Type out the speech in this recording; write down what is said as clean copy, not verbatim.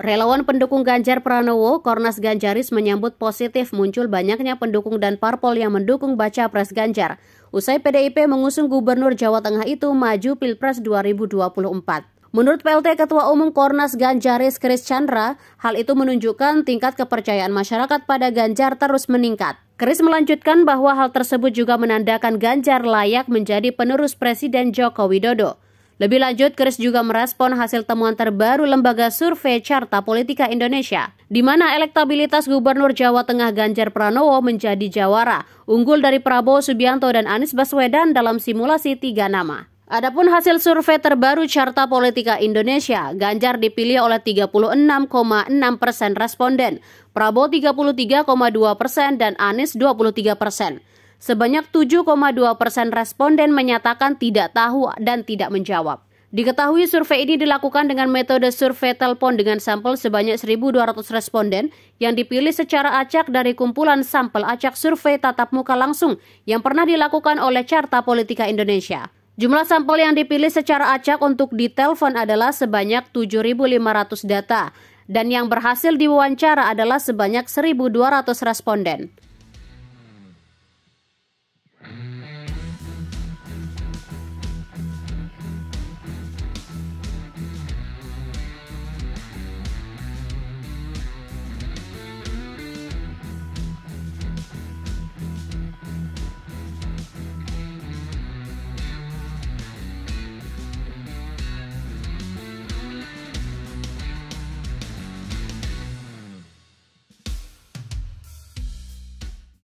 Relawan pendukung Ganjar Pranowo, Kornas Ganjarist menyambut positif muncul banyaknya pendukung dan parpol yang mendukung Bacapres Ganjar. Usai PDIP mengusung Gubernur Jawa Tengah itu maju Pilpres 2024. Menurut PLT Ketua Umum Kornas Ganjarist Kris Tjantra, hal itu menunjukkan tingkat kepercayaan masyarakat pada Ganjar terus meningkat. Kris melanjutkan bahwa hal tersebut juga menandakan Ganjar layak menjadi penerus Presiden Joko Widodo. Lebih lanjut, Kris juga merespon hasil temuan terbaru lembaga survei Charta Politika Indonesia, di mana elektabilitas Gubernur Jawa Tengah Ganjar Pranowo menjadi jawara, unggul dari Prabowo Subianto dan Anies Baswedan dalam simulasi 3 nama. Adapun hasil survei terbaru Carta Politika Indonesia, Ganjar dipilih oleh 36,6% responden, Prabowo 33,2% dan Anies 23%. Sebanyak 7,2% responden menyatakan tidak tahu dan tidak menjawab. Diketahui survei ini dilakukan dengan metode survei telepon dengan sampel sebanyak 1.200 responden yang dipilih secara acak dari kumpulan sampel acak survei tatap muka langsung yang pernah dilakukan oleh Carta Politika Indonesia. Jumlah sampel yang dipilih secara acak untuk ditelepon adalah sebanyak 7.500 data dan yang berhasil diwawancara adalah sebanyak 1.200 responden.